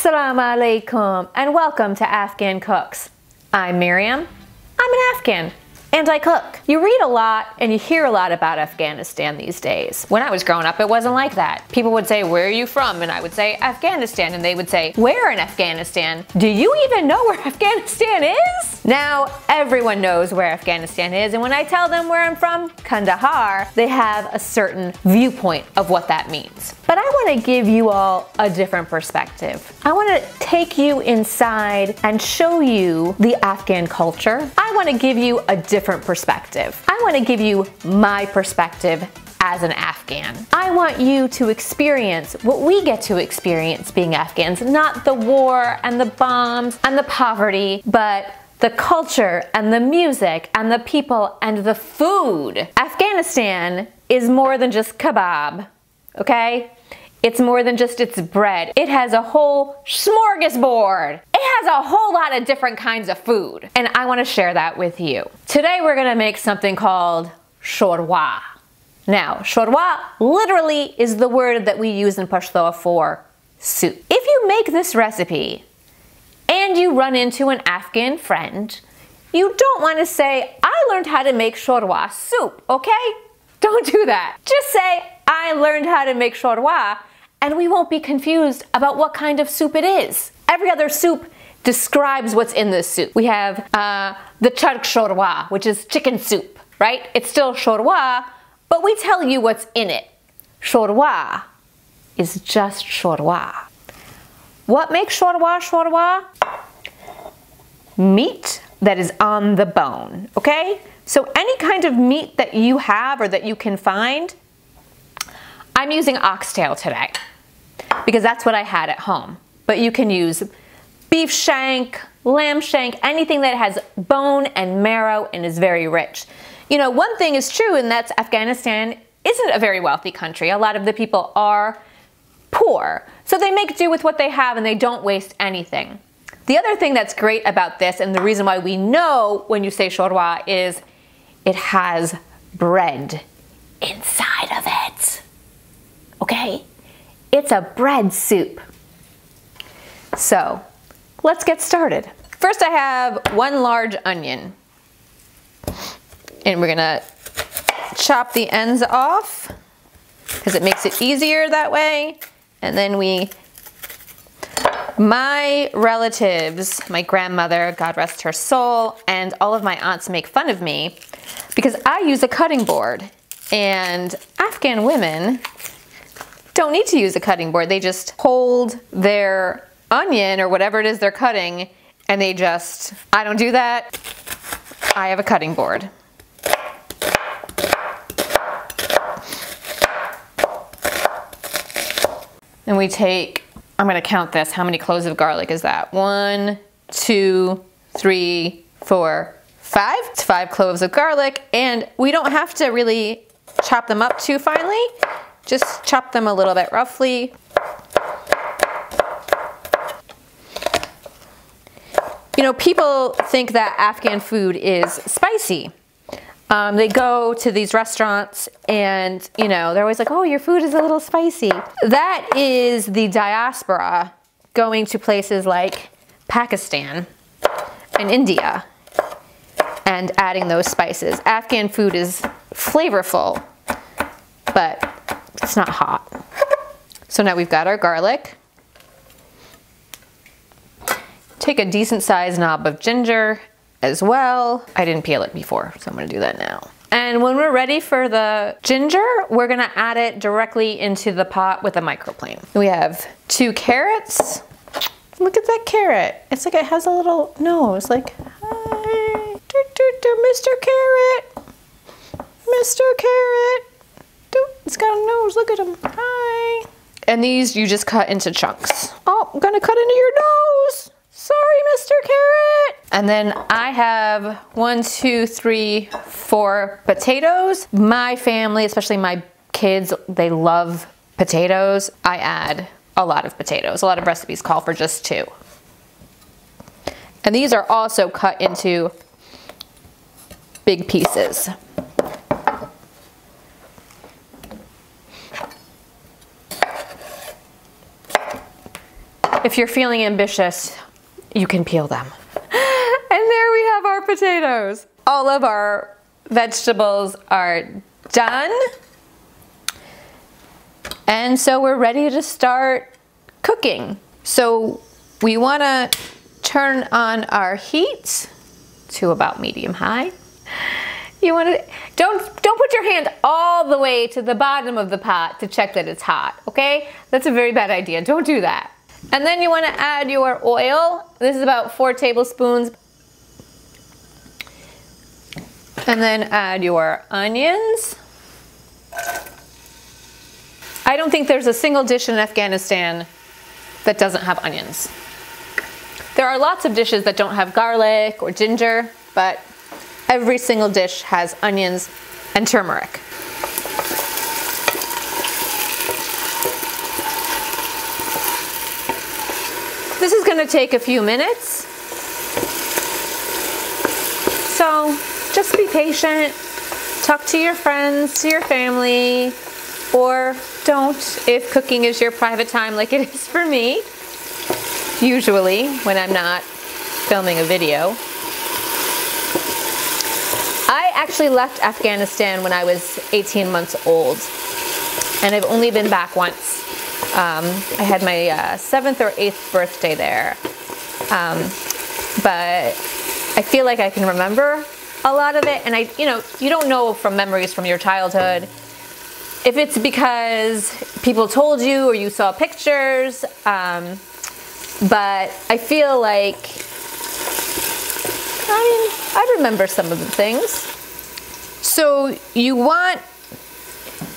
Assalamu alaikum and welcome to Afghan Cooks. I'm Mirriam. I'm an Afghan and I cook. You read a lot and you hear a lot about Afghanistan these days. When I was growing up, it wasn't like that. People would say, "Where are you from?" and I would say, "Afghanistan," and they would say, "Where in Afghanistan? Do you even know where Afghanistan is?" Now everyone knows where Afghanistan is, and when I tell them where I'm from, Kandahar, they have a certain viewpoint of what that means. But I want to give you all a different perspective. I want to take you inside and show you the Afghan culture. I want to give you a different perspective. I want to give you my perspective as an Afghan. I want you to experience what we get to experience being Afghans, not the war and the bombs and the poverty, but the culture and the music and the people and the food. Afghanistan is more than just kebab, okay? It's more than just its bread. It has a whole smorgasbord. It has a whole lot of different kinds of food. And I want to share that with you. Today we're going to make something called shorwa. Now, shorwa literally is the word that we use in Pashto for soup. If you make this recipe and you run into an Afghan friend, you don't want to say, "I learned how to make shorwa soup," okay? Don't do that. Just say, "I learned how to make shorwa," and we won't be confused about what kind of soup it is. Every other soup describes what's in this soup. We have the chark shorwa, which is chicken soup, right? It's still shorwa, but we tell you what's in it. Shorwa is just shorwa. What makes shorwa shorwa? Meat that is on the bone, okay? So any kind of meat that you have or that you can find. I'm using oxtail today because that's what I had at home. But you can use beef shank, lamb shank, anything that has bone and marrow and is very rich. You know, one thing is true, and that's Afghanistan isn't a very wealthy country. A lot of the people are poor. So they make do with what they have and they don't waste anything. The other thing that's great about this, and the reason why we know when you say shorwa, is it has bread inside of it. Okay, it's a bread soup. So let's get started. First, I have one large onion, and we're gonna chop the ends off because it makes it easier that way. And then my relatives, my grandmother, God rest her soul, and all of my aunts make fun of me because I use a cutting board, and Afghan women don't need to use a cutting board. They just hold their onion or whatever it is they're cutting, and they just, I don't do that. I have a cutting board. And we take, I'm gonna count this, how many cloves of garlic is that? 1, 2, 3, 4, 5. It's 5 cloves of garlic, and we don't have to really chop them up too finely. Just chop them a little bit roughly. You know, people think that Afghan food is spicy. They go to these restaurants and, you know, they're always like, "Oh, your food is a little spicy." That is the diaspora going to places like Pakistan and India and adding those spices. Afghan food is flavorful, but it's not hot. So now we've got our garlic. Take a decent sized knob of ginger as well. I didn't peel it before, so I'm gonna do that now. And when we're ready for the ginger, we're gonna add it directly into the pot with a microplane. We have 2 carrots. Look at that carrot. It's like it has a little nose, like, "Hi, Mr. Carrot, Mr. Carrot." It's got a nose, look at him, hi. And these you just cut into chunks. Oh, I'm gonna cut into your nose. Sorry, Mr. Carrot. And then I have 1, 2, 3, 4 potatoes. My family, especially my kids, they love potatoes. I add a lot of potatoes. A lot of recipes call for just 2. And these are also cut into big pieces. if you're feeling ambitious, you can peel them. And there we have our potatoes. All of our vegetables are done. And so we're ready to start cooking. So we wanna turn on our heat to about medium high. You wanna, don't put your hand all the way to the bottom of the pot to check that it's hot, okay? That's a very bad idea, don't do that. And then you wanna add your oil. This is about 4 tablespoons. And then add your onions. I don't think there's a single dish in Afghanistan that doesn't have onions. There are lots of dishes that don't have garlic or ginger, but every single dish has onions and turmeric. This is gonna take a few minutes. So just be patient, talk to your friends, to your family, or don't if cooking is your private time like it is for me, usually when I'm not filming a video. I actually left Afghanistan when I was 18 months old, and I've only been back once. I had my 7th or 8th birthday there, but I feel like I can remember a lot of it, and you don't know from memories from your childhood if it's because people told you or you saw pictures, but I feel like, I remember some of the things. So you want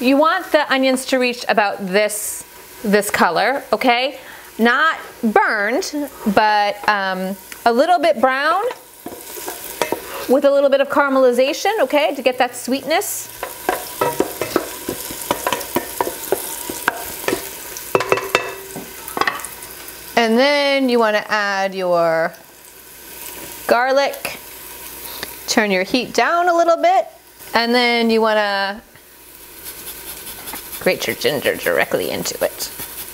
the onions to reach about this color, okay? Not burned, but a little bit brown with a little bit of caramelization, okay, to get that sweetness. And then you want to add your garlic, turn your heat down a little bit, and then you want to grate your ginger directly into it.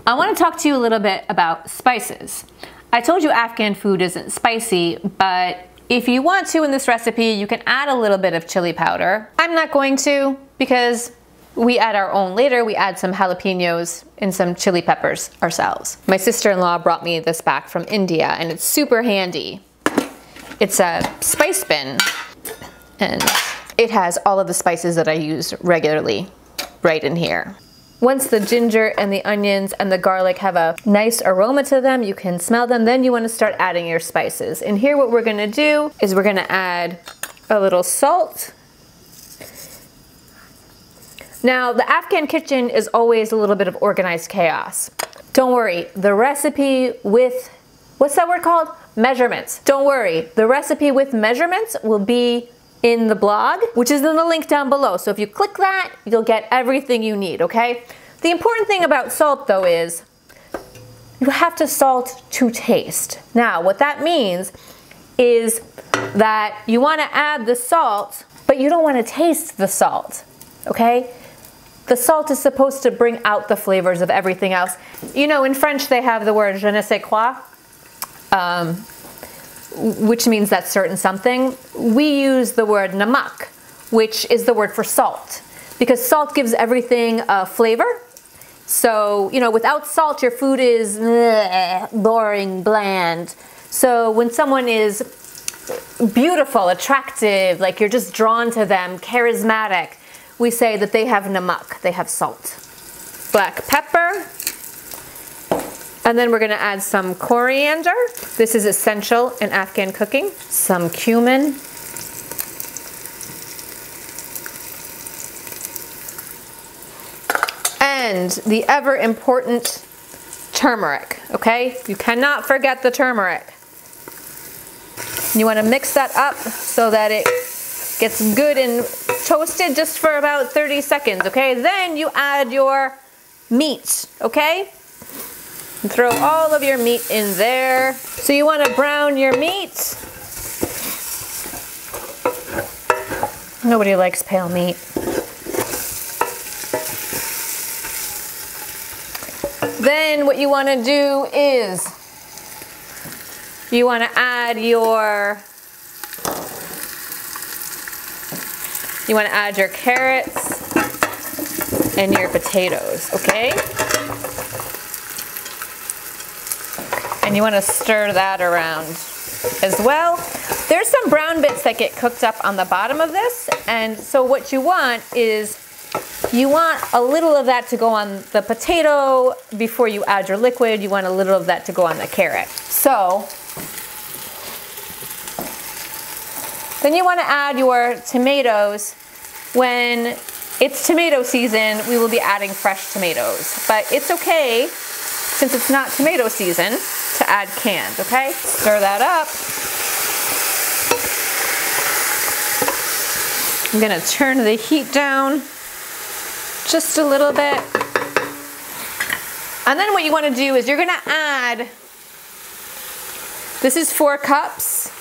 I want to talk to you a little bit about spices. I told you Afghan food isn't spicy, but if you want to in this recipe, you can add a little bit of chili powder. I'm not going to because we add our own later. We add some jalapenos and some chili peppers ourselves. My sister-in-law brought me this back from India, and it's super handy. It's a spice bin, and it has all of the spices that I use regularly right in here. Once the ginger and the onions and the garlic have a nice aroma to them, you can smell them, then you want to start adding your spices. And here what we're going to do is we're going to add a little salt. Now, the Afghan kitchen is always a little bit of organized chaos. Don't worry, the recipe with, what's that word called? Measurements. Don't worry, the recipe with measurements will be in the blog, which is in the link down below. So if you click that, you'll get everything you need, okay? The important thing about salt, though, is you have to salt to taste. Now, what that means is that you want to add the salt, but you don't want to taste the salt, okay? The salt is supposed to bring out the flavors of everything else. You know, in French, they have the word je ne sais quoi, which means that certain something. We use the word namak, which is the word for salt, because salt gives everything a flavor. So, you know, without salt, your food is boring, bland. So when someone is beautiful, attractive, like you're just drawn to them, charismatic, we say that they have namak, they have salt. Black pepper, and then we're gonna add some coriander. This is essential in Afghan cooking. Some cumin. And the ever important turmeric, okay? You cannot forget the turmeric. You wanna mix that up so that it gets good and toasted just for about 30 seconds, okay? Then you add your meat, okay? And throw all of your meat in there. So you want to brown your meat. Nobody likes pale meat. Then what you want to do is You want to add your carrots and your potatoes, okay? And you want to stir that around as well. There's some brown bits that get cooked up on the bottom of this, and so what you want is you want a little of that to go on the potato before you add your liquid. You want a little of that to go on the carrot. So then you want to add your tomatoes. When it's tomato season, we will be adding fresh tomatoes, but it's okay, since it's not tomato season, to add canned, okay? Stir that up. I'm gonna turn the heat down just a little bit. And then what you wanna do is you're gonna add, this is 4 cups.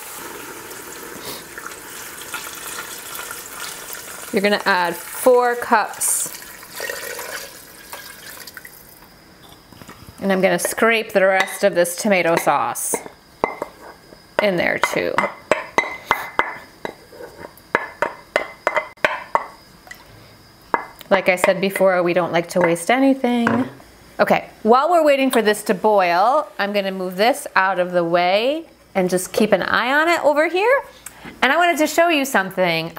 You're gonna add 4 cups. And I'm gonna scrape the rest of this tomato sauce in there too. Like I said before, we don't like to waste anything. Okay, while we're waiting for this to boil, I'm gonna move this out of the way and just keep an eye on it over here. And I wanted to show you something.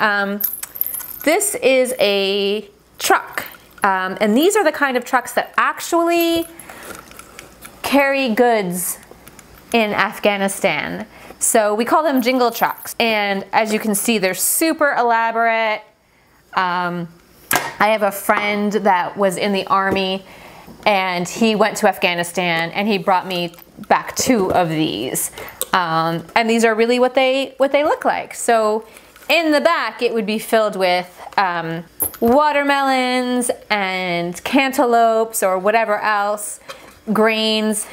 This is a truck, and these are the kind of trucks that actually carry goods in Afghanistan. So we call them jingle trucks. And as you can see, they're super elaborate. I have a friend that was in the army, and he went to Afghanistan, and he brought me back 2 of these. And these are really what they look like. So in the back, it would be filled with watermelons and cantaloupes or whatever else, grains,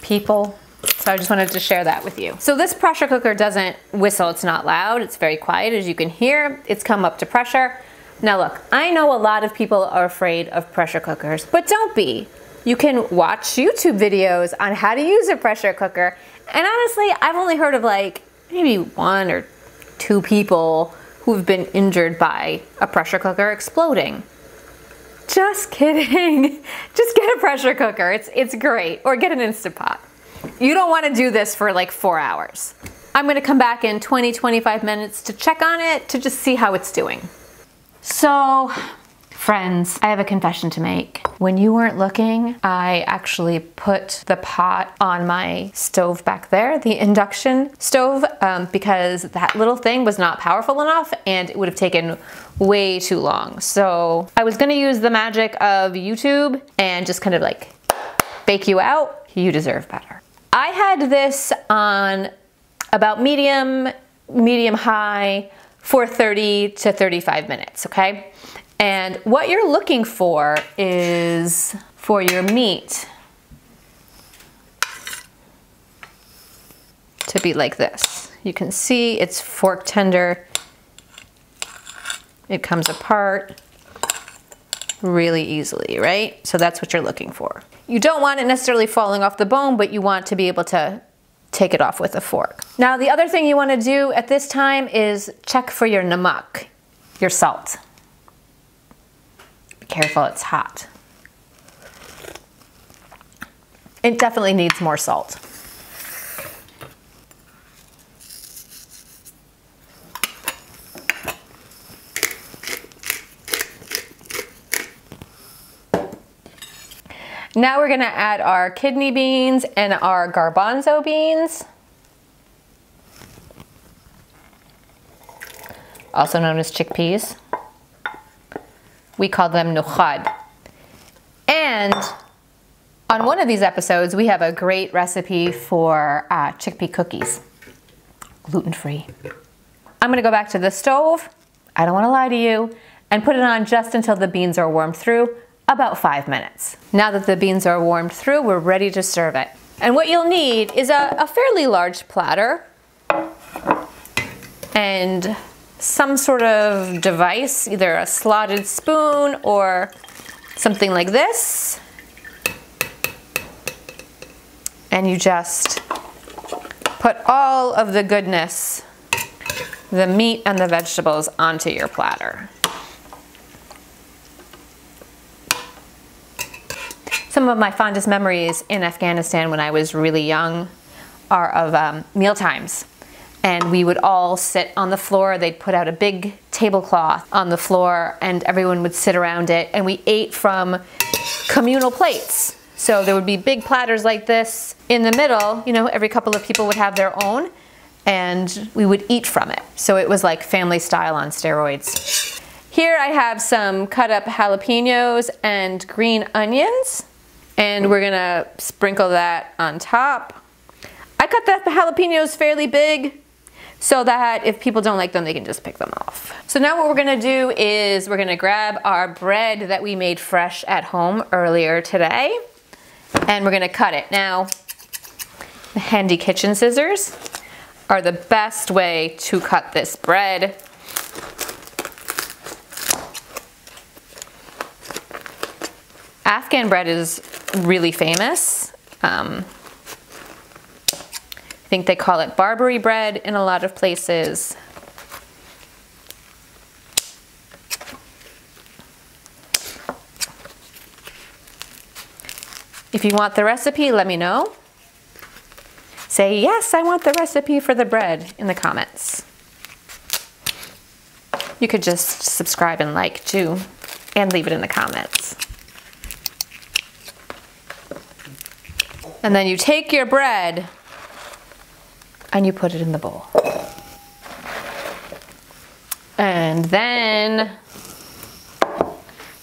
people. So I just wanted to share that with you. So this pressure cooker doesn't whistle, it's not loud, it's very quiet, as you can hear. It's come up to pressure. Now look, I know a lot of people are afraid of pressure cookers, but don't be. You can watch YouTube videos on how to use a pressure cooker. And honestly, I've only heard of like maybe 1 or 2 people who've been injured by a pressure cooker exploding. Just kidding. Just get a pressure cooker. It's great. Or get an Instant Pot. You don't want to do this for like 4 hours. I'm going to come back in 20, 25 minutes to check on it, to just see how it's doing. So, friends, I have a confession to make. When you weren't looking, I actually put the pot on my stove back there, the induction stove, because that little thing was not powerful enough and it would have taken way too long. So I was gonna use the magic of YouTube and just kind of like bake you out. You deserve better. I had this on about medium high for 30 to 35 minutes, okay? And what you're looking for is for your meat to be like this. You can see it's fork tender. It comes apart really easily, right? So that's what you're looking for. You don't want it necessarily falling off the bone, but you want to be able to take it off with a fork. Now, the other thing you want to do at this time is check for your namak, your salt. Careful, it's hot. It definitely needs more salt. Now we're gonna add our kidney beans and our garbanzo beans, also known as chickpeas. We call them nukhad. And on one of these episodes, we have a great recipe for chickpea cookies, gluten-free. I'm gonna go back to the stove, I don't wanna lie to you, and put it on just until the beans are warmed through, about 5 minutes. Now that the beans are warmed through, we're ready to serve it. And what you'll need is a fairly large platter and some sort of device, either a slotted spoon or something like this. and you just put all of the goodness, the meat and the vegetables, onto your platter. Some of my fondest memories in Afghanistan when I was really young are of meal times. And we would all sit on the floor. They'd put out a big tablecloth on the floor and everyone would sit around it, and we ate from communal plates. So there would be big platters like this. In the middle, you know, every couple of people would have their own, and we would eat from it. So it was like family style on steroids. Here I have some cut up jalapenos and green onions, and we're gonna sprinkle that on top. I cut the jalapenos fairly big so that if people don't like them, they can just pick them off. So now what we're gonna do is we're gonna grab our bread that we made fresh at home earlier today, and we're gonna cut it. Now, the handy kitchen scissors are the best way to cut this bread. Afghan bread is really famous. I think they call it Barbary bread in a lot of places. If you want the recipe, let me know. Say, yes, I want the recipe for the bread in the comments. You could just subscribe and like too, and leave it in the comments. And then you take your bread and you put it in the bowl. And then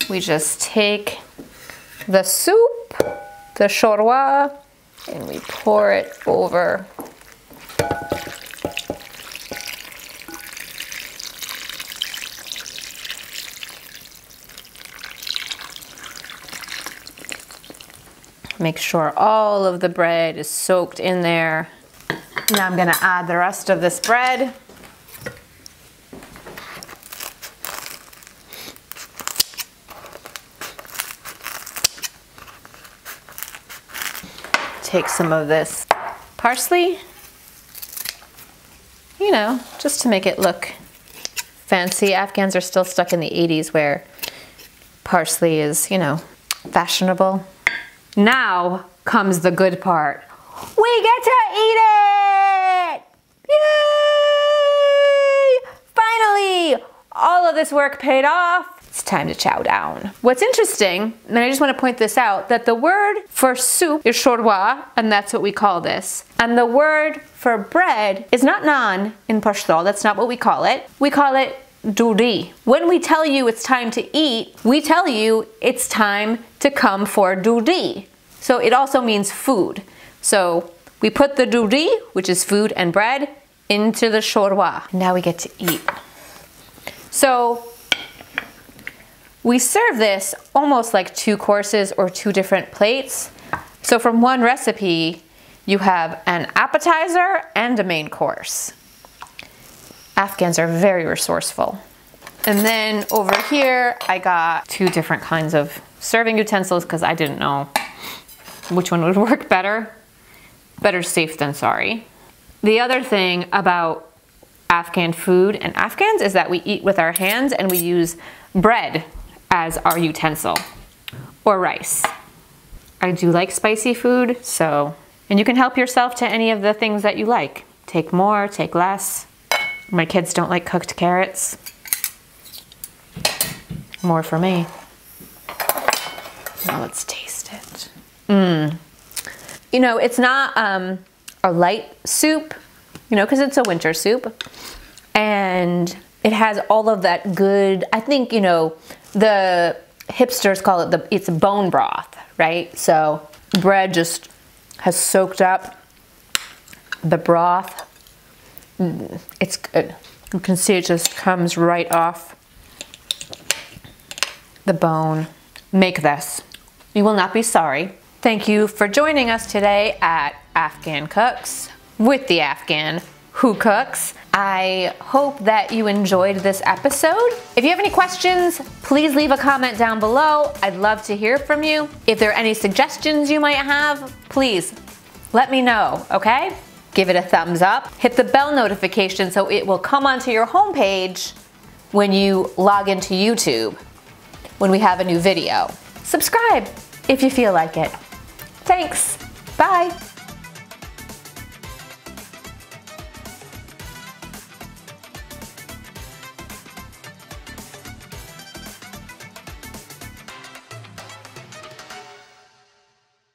we just take the soup, the shorwa, and we pour it over. Make sure all of the bread is soaked in there. Now I'm gonna add the rest of this bread. Take some of this parsley, you know, just to make it look fancy. Afghans are still stuck in the 80s where parsley is, you know, fashionable. Now comes the good part. We get to eat it! Yay! Finally, all of this work paid off. It's time to chow down. What's interesting, and I just want to point this out, that the word for soup is shorwa, and that's what we call this. And the word for bread is not naan in Pashto, that's not what we call it. We call it duri. When we tell you it's time to eat, we tell you it's time to come for duri. So it also means food. So we put the duri, which is food and bread, into the shorwa. Now we get to eat. So we serve this almost like two courses or two different plates. So from one recipe, you have an appetizer and a main course. Afghans are very resourceful. And then over here, I got two different kinds of serving utensils because I didn't know which one would work better. Better safe than sorry. The other thing about Afghan food and Afghans is that we eat with our hands, and we use bread as our utensil, or rice. I do like spicy food, so, and you can help yourself to any of the things that you like. Take more, take less. My kids don't like cooked carrots. More for me. Now let's taste it. Mmm. You know, it's not a light soup, you know, because it's a winter soup, and it has all of that good, I think, you know, the hipsters call it it's bone broth, right? So bread just has soaked up the broth. It's good. You can see it just comes right off the bone. Make this. You will not be sorry. Thank you for joining us today at Afghan Cooks with the Afghan Who Cooks. I hope that you enjoyed this episode. If you have any questions, please leave a comment down below. I'd love to hear from you. If there are any suggestions you might have, please Let me know, okay? Give it a thumbs up. Hit the bell notification so it will come onto your homepage when you log into YouTube when we have a new video. Subscribe if you feel like it. Thanks. Bye.